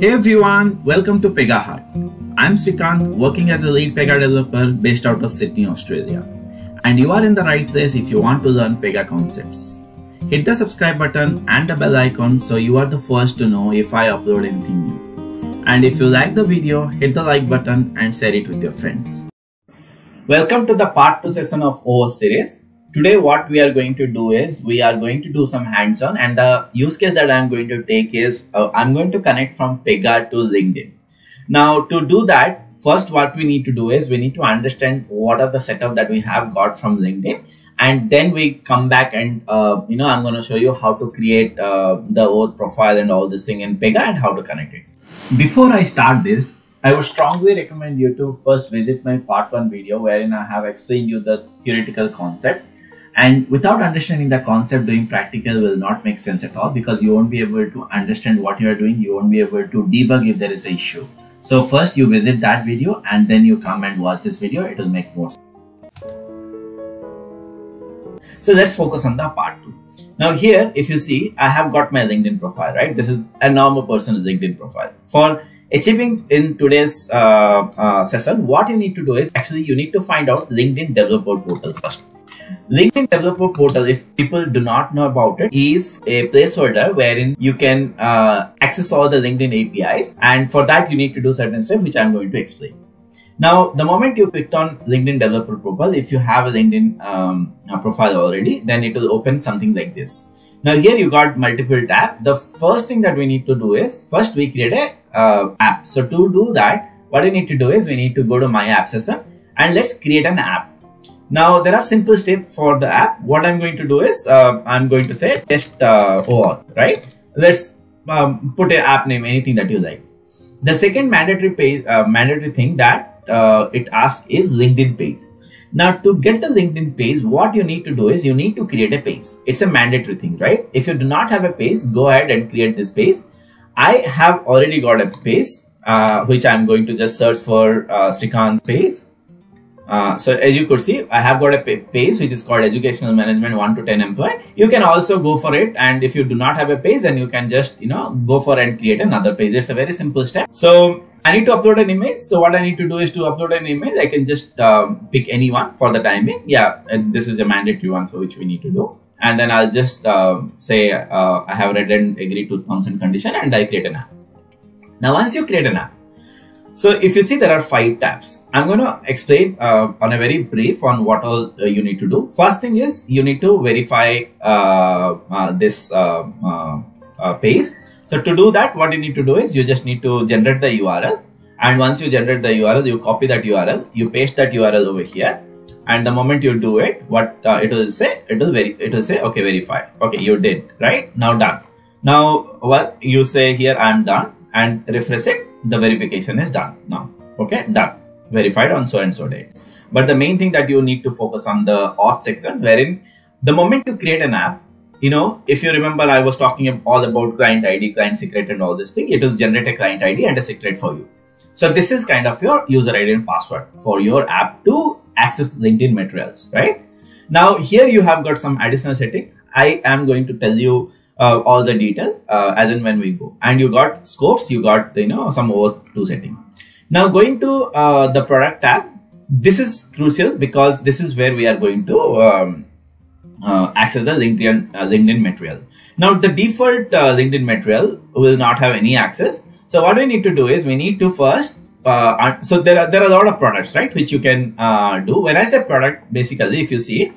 Hey everyone, welcome to PegaHut. I'm Srikanth, working as a lead Pega developer based out of Sydney, Australia. And you are in the right place if you want to learn Pega concepts. Hit the subscribe button and the bell icon so you are the first to know if I upload anything new. And if you like the video, hit the like button and share it with your friends. Welcome to the part 2 session of OAuth series. Today what we are going to do is, we are going to do some hands-on, and the use case that I'm going to take is, I'm going to connect from Pega to LinkedIn. Now to do that, first what we need to do is, we need to understand what are the setup that we have got from LinkedIn, and then we come back and, I'm going to show you how to create the OAuth profile and all this thing in Pega and how to connect it. Before I start this, I would strongly recommend you to first visit my part 1 video wherein I have explained you the theoretical concept. And without understanding the concept, doing practical will not make sense at all, because you won't be able to understand what you are doing. You won't be able to debug if there is an issue. So first you visit that video and then you come and watch this video. It will make more sense. So let's focus on the part 2. Now here, if you see, I have got my LinkedIn profile, right? This is a normal person's LinkedIn profile. For achieving in today's session, what you need to do is, actually you need to find out LinkedIn developer portal first. LinkedIn developer portal, if people do not know about it, is a placeholder wherein you can access all the LinkedIn APIs, and for that you need to do certain steps which I'm going to explain. Now the moment you clicked on LinkedIn developer profile, if you have a LinkedIn profile already, then it will open something like this. Now here you got multiple tabs. The first thing that we need to do is, first we create a app. So to do that, what we need to do is, we need to go to my app session and let's create an app. Now there are simple steps for the app. What I'm going to do is, I'm going to say test OAuth, right? Let's put an app name, anything that you like. The second mandatory thing that it asks is LinkedIn page. Now to get the LinkedIn page, what you need to do is, you need to create a page. It's a mandatory thing, right? If you do not have a page, go ahead and create this page. I have already got a page, which I'm going to just search for Srikanth page. So as you could see, I have got a page which is called Educational Management 1 to 10 Employee. You can also go for it, and if you do not have a page, then you can just, go for and create another page. It's a very simple step. So I need to upload an image. So what I need to do is, to upload an image, I can just pick anyone for the time being. Yeah, and this is a mandatory one for which we need to do. And then I'll just say I have read and agreed to terms and condition, and I create an app. Now once you create an app, so if you see, there are 5 tabs. I'm going to explain on a very brief on what all you need to do. First thing is, you need to verify this page. So to do that, what you need to do is, you just need to generate the URL. And once you generate the URL, you copy that URL, you paste that URL over here. And the moment you do it, what it will say, it will say, okay, verify. Okay, you did, right? Now done. Now what you say here, I'm done, and refresh it. The verification is done now. Okay, done. Verified on so and so date. But the main thing that you need to focus on the auth section, wherein the moment you create an app, if you remember, I was talking all about client ID, client secret and all this thing. It will generate a client ID and a secret for you. So this is kind of your user ID and password for your app to access LinkedIn materials, right? Now here you have got some additional setting. I am going to tell you all the detail as and when we go. And you got scopes, you got some OAuth2 setting. Now going to the product tab. This is crucial because this is where we are going to access the LinkedIn material. Now the default LinkedIn material will not have any access. So what we need to do is, we need to first so there are a lot of products, right, which you can do. When I say product, basically if you see,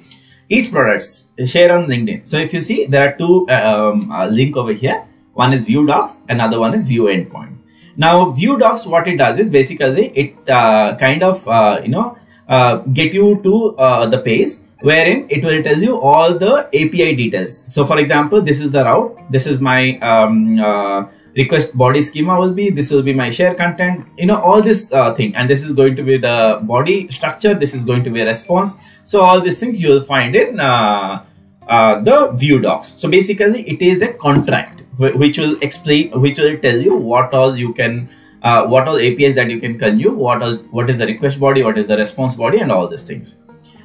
each products share on LinkedIn. So if you see, there are 2 link over here. One is view docs, another one is view endpoint. Now view docs, what it does is, basically it kind of, get you to the page wherein it will tell you all the API details. So for example, this is the route. This is my request body schema will be, this will be my share content, all this thing. And this is going to be the body structure. This is going to be a response. So all these things you will find in the view docs. So basically it is a contract which will explain, which will tell you what all you can, what all APIs that you can consume, what is the request body, what is the response body and all these things.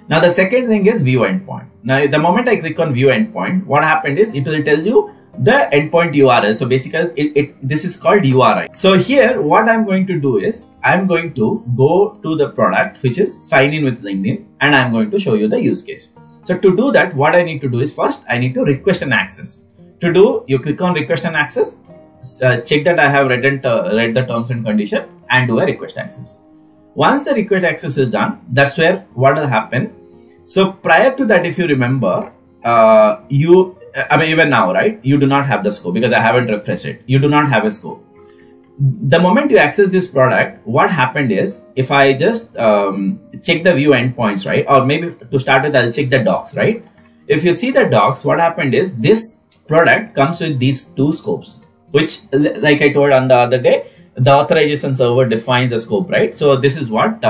Now the second thing is view endpoint. Now the moment I click on view endpoint, what happened is, it will tell you the endpoint URL. So basically this is called URI. So here what I'm going to do is I'm going to go to the product, which is sign in with LinkedIn, and I'm going to show you the use case. So to do that, what I need to do is first I need to request an access. To do, you click on request an access, check that I have read the terms and condition, and do a request access. Once the request access is done, that's where what will happen. So prior to that, if you remember, even now, right, you do not have the scope because I haven't refreshed it. You do not have a scope. The moment you access this product, what happened is, if I just check the view endpoints, right, or maybe to start with, I'll check the docs, right? If you see the docs, what happened is this product comes with these two scopes, which, like I told on the other day, the authorization server defines the scope, right? So this is what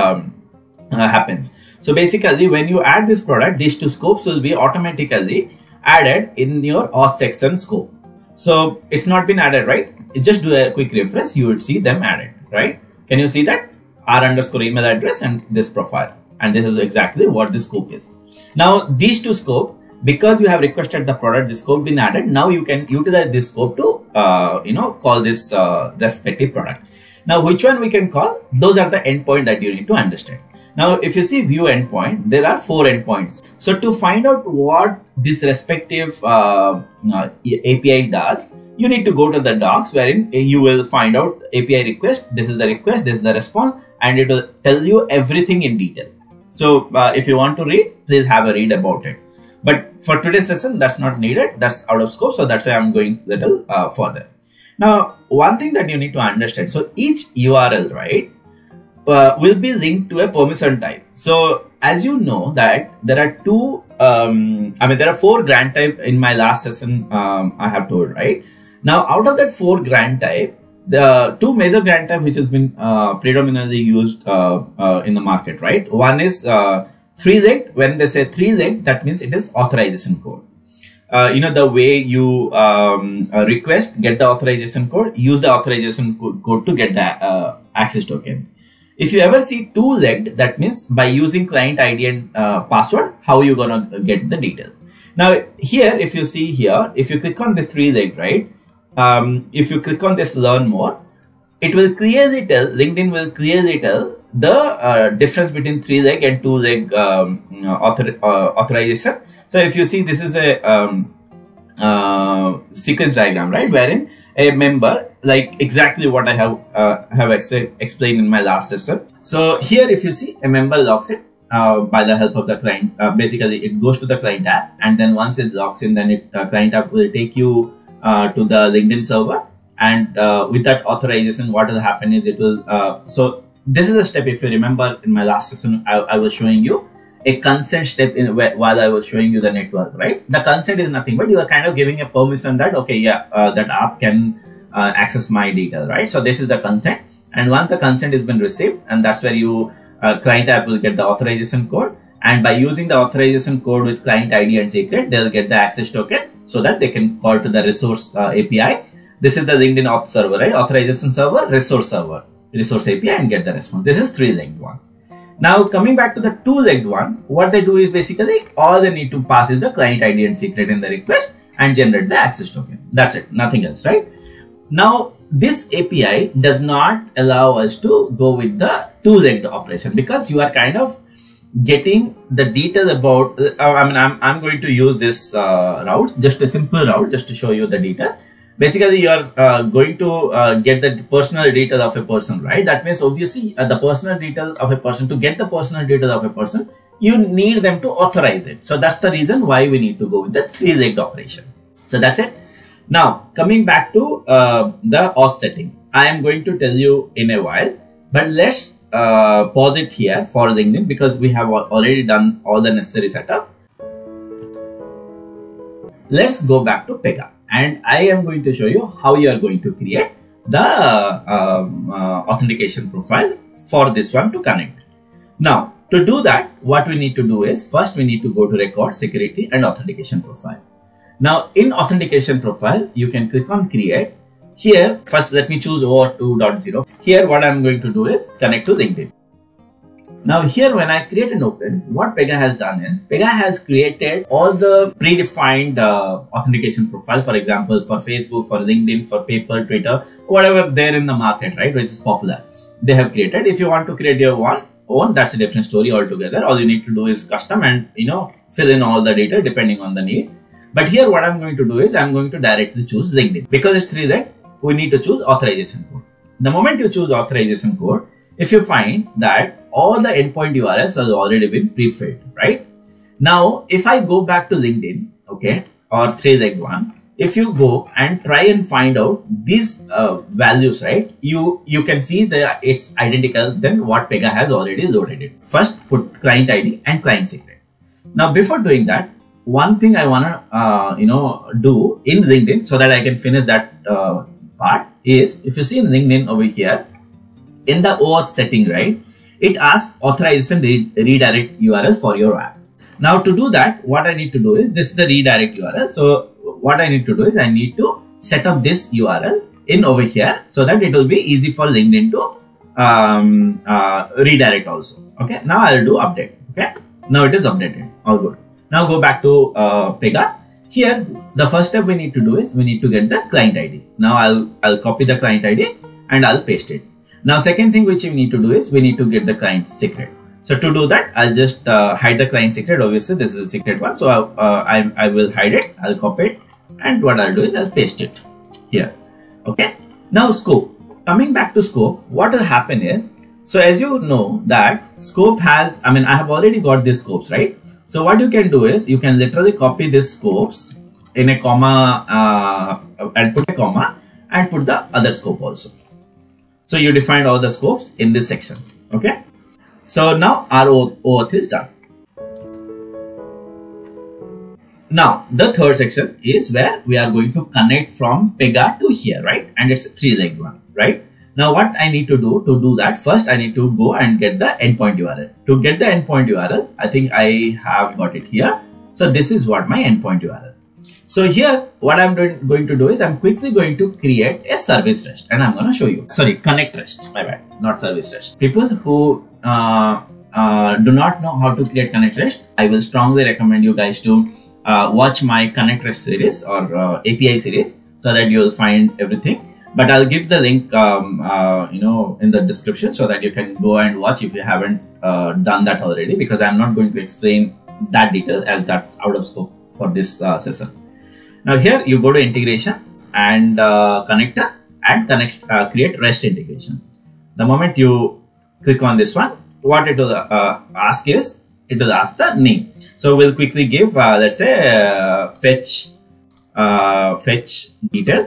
happens. So basically, when you add this product, these two scopes will be automatically added in your auth section scope. So it's not been added, right? Just do a quick refresh, you would see them added, right? Can you see that? r_email address and this profile, and this is exactly what this scope is. Now these two scope, because you have requested the product, this scope been added. Now you can utilize this scope to call this respective product. Now which one we can call? Those are the endpoint that you need to understand. Now, if you see view endpoint, there are 4 endpoints. So to find out what this respective API does, you need to go to the docs, wherein you will find out API request. This is the request, this is the response, and it will tell you everything in detail. So if you want to read, please have a read about it. But for today's session, that's not needed. That's out of scope. So that's why I'm going a little further. Now, one thing that you need to understand. So each URL, right, will be linked to a permission type. So as you know that there are four grant type in my last session, I have told, right? Now out of that 4 grant type, the 2 major grant type which has been predominantly used in the market, right? One is 3-linked. When they say 3-linked, that means it is authorization code. The way you request, get the authorization code, use the authorization code to get the access token. If you ever see 2-legged, that means by using client ID and password, how you gonna get the detail. Now here, if you see here, if you click on this 3-legged, right? If you click on this learn more, it will clearly tell, LinkedIn will clearly tell the difference between 3-leg and 2-leg authorization. So if you see, this is a sequence diagram, right? Wherein a member, like exactly what I have explained in my last session. So here, if you see, a member logs in by the help of the client. Basically, it goes to the client app, and then once it logs in, then client app will take you to the LinkedIn server. And with that authorization, what will happen is it will. So this is a step. If you remember in my last session, I was showing you a consent step while I was showing you the network, right? The consent is nothing but you are kind of giving a permission that, okay, yeah, that app can access my detail, right? So this is the consent, and once the consent has been received, and that's where you client app will get the authorization code, and by using the authorization code with client ID and secret, they'll get the access token so that they can call to the resource API. This is the LinkedIn auth server, right? Authorization server, resource API, and get the response. This is 3-linked one. Now coming back to the 2-legged one, what they do is basically all they need to pass is the client ID and secret in the request and generate the access token. That's it, nothing else, right? Now this API does not allow us to go with the 2-legged operation because you are kind of getting the detail about, I'm going to use this route, just a simple route, just to show you the detail. Basically, you are going to get the personal detail of a person, right? That means obviously the personal detail of a person, to get the personal detail of a person, you need them to authorize it. So that's the reason why we need to go with the 3-legged operation. So that's it. Now, coming back to the auth setting, I am going to tell you in a while, but let's pause it here for LinkedIn because we have already done all the necessary setup. Let's go back to Pega. And I am going to show you how you are going to create the authentication profile for this one to connect. Now, to do that, what we need to do is first we need to go to record, security, and authentication profile. Now, in authentication profile, you can click on create. Here, first let me choose OAuth 2.0. Here, what I'm going to do is connect to LinkedIn. Now here when I create an open, what Pega has done is Pega has created all the predefined authentication profile, for example, for Facebook, for LinkedIn, for PayPal, Twitter, whatever there in the market, right, which is popular. They have created. If you want to create your own, that's a different story altogether. All you need to do is custom and, you know, fill in all the data depending on the need. But here what I'm going to do is I'm going to directly choose LinkedIn. Because it's 3-reg, we need to choose authorization code. The moment you choose authorization code, if you find that all the endpoint URLs has already been pre-filled, right? Now, if I go back to LinkedIn, okay, or 3-reg one, if you go and try and find out these values, right, you can see that it's identical than what Pega has already loaded it. First, put client ID and client secret. Now, before doing that, one thing I want to, do in LinkedIn so that I can finish that part is, if you see in LinkedIn over here, in the OAuth setting, right, it asks authorization redirect URL for your app. Now to do that, what I need to do is, this is the redirect URL. So what I need to do is I need to set up this URL in over here so that it will be easy for LinkedIn to redirect also. Okay. Now I'll do update. Okay. Now it is updated. All good. Now go back to Pega. Here, the first step we need to do is we need to get the client ID. Now I'll copy the client ID and I'll paste it. Now second thing which we need to do is we need to get the client secret. So to do that, I'll just hide the client secret. Obviously this is a secret one, so I will hide it. I'll copy it, and what I'll do is I'll paste it here. Okay. Now scope. Coming back to scope, what will happen is, so as you know that scope has, I mean, I have already got these scopes, right? So what you can do is you can literally copy these scopes in a comma and put a comma and put the other scope also. So you defined all the scopes in this section. Okay. So now our OAuth is done. Now the third section is where we are going to connect from Pega to here, right? And it's a 3-reg one, right? Now what I need to do that, first I need to go and get the endpoint URL. To get the endpoint URL, I think I have got it here. So this is what my endpoint URL. So here, what I'm going to do is I'm quickly going to create a service REST, and I'm going to show you. Sorry, connect REST. My bad, not service REST. People who do not know how to create connect REST, I will strongly recommend you guys to watch my connect REST series or API series, so that you will find everything. But I'll give the link, in the description, so that you can go and watch if you haven't done that already, because I'm not going to explain that detail as that's out of scope for this session. Now here you go to integration and connector and create REST integration. The moment you click on this one, what it will ask is, it will ask the name. So we'll quickly give, let's say, fetch detail.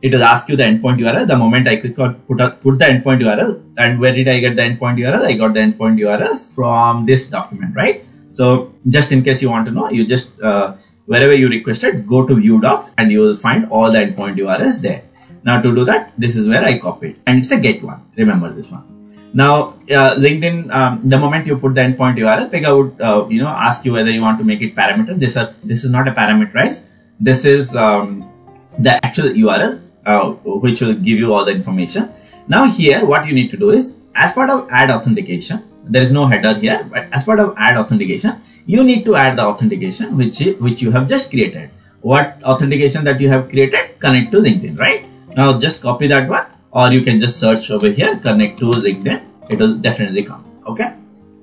It will ask you the endpoint URL. The moment I click on put the endpoint URL, and where did I get the endpoint URL? I got the endpoint URL from this document, right? So just in case you want to know, you just wherever you requested, go to view docs and you will find all the endpoint URLs there. Now to do that, this is where I copied, and it's a get one. Remember this one. Now LinkedIn, the moment you put the endpoint URL, Pega would ask you whether you want to make it parameter. This is not a parameterized. This is the actual URL which will give you all the information. Now here, what you need to do is, as part of add authentication, there is no header here, but as part of add authentication, you need to add the authentication which you have just created. What authentication that you have created? Connect to LinkedIn, right? Now just copy that one, or you can just search over here, connect to LinkedIn. It will definitely come. Okay.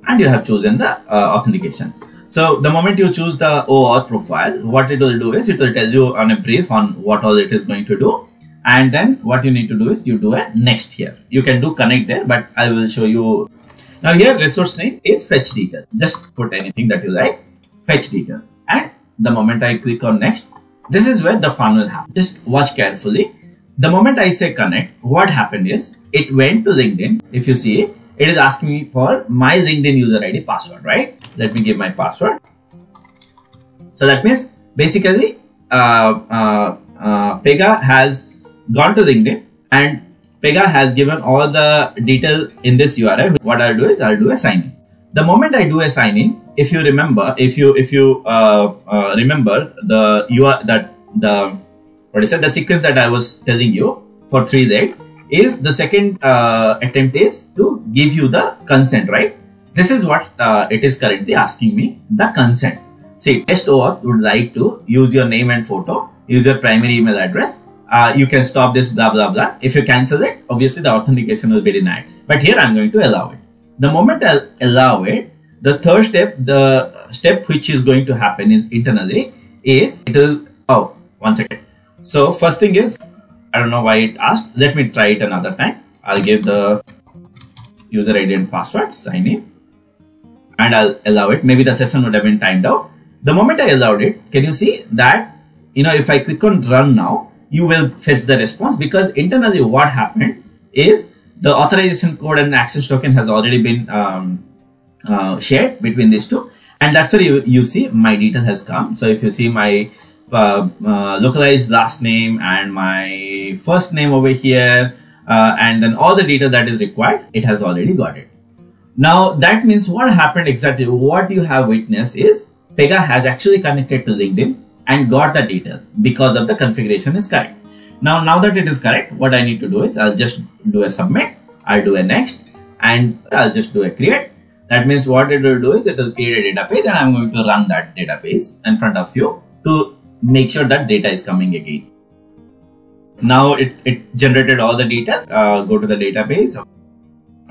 And you have chosen the authentication. So the moment you choose the OAuth profile, what it will do is it will tell you on a brief on what all it is going to do. And then what you need to do is you do a next here. You can do connect there, but I will show you. Now here resource name is fetch detail. Just put anything that you like, fetch detail. And the moment I click on next, this is where the fun will happen. Just watch carefully. The moment I say connect, what happened is it went to LinkedIn. If you see, it is asking me for my LinkedIn user ID password, right? Let me give my password. So that means basically Pega has gone to LinkedIn and Pega has given all the detail in this URL. What I'll do is I'll do a sign in. The moment I do a sign in, if you remember, remember the URL that the sequence that I was telling you for 3-reg is the second attempt is to give you the consent, right? This is what it is currently asking me, the consent. See, test OAuth would like to use your name and photo, use your primary email address. You can stop this blah blah blah. If you cancel it, obviously the authentication will be denied. But here I'm going to allow it. The moment I allow it, the third step, the step which is going to happen is internally is it will, oh, one second. So first thing is, I don't know why it asked. Let me try it another time. I'll give the user ID and password, sign in, and I'll allow it. Maybe the session would have been timed out. The moment I allowed it, can you see that, you know, if I click on run now, you will fetch the response, because internally what happened is the authorization code and access token has already been shared between these two. And that's where you see my detail has come. So if you see my localized last name and my first name over here, and then all the data that is required, it has already got it. Now that means what happened exactly, what you have witnessed is Pega has actually connected to LinkedIn and got the data because of the configuration is correct. Now that it is correct, what I need to do is I'll just do a submit, I'll do a next, and I'll just do a create. That means what it will do is it will create a database, and I'm going to run that database in front of you to make sure that data is coming again. Now it generated all the data. Go to the database.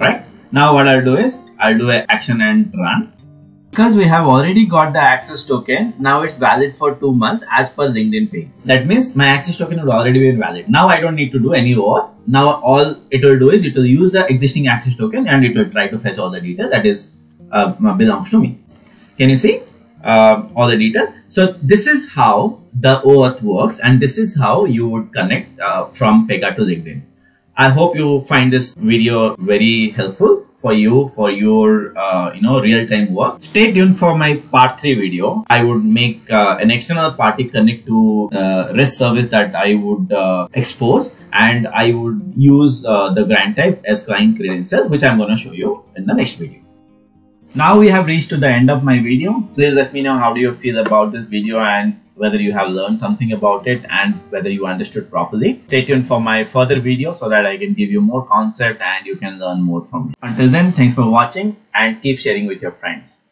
Right now what I'll do is I'll do an action and run. Because we have already got the access token, now it's valid for 2 months as per LinkedIn page. That means my access token would already be valid. Now I don't need to do any OAuth. Now all it will do is it will use the existing access token and it will try to fetch all the data that is belongs to me. Can you see all the data? So this is how the OAuth works, and this is how you would connect from Pega to LinkedIn. I hope you find this video very helpful for you, for your real-time work. Stay tuned for my part 3 video. I would make an external party connect to the REST service that I would expose, and I would use the grant type as client credential, which I'm going to show you in the next video. Now we have reached to the end of my video. Please let me know how do you feel about this video and whether you have learned something about it and whether you understood properly. Stay tuned for my further video so that I can give you more concept and you can learn more from me. Until then, thanks for watching and keep sharing with your friends.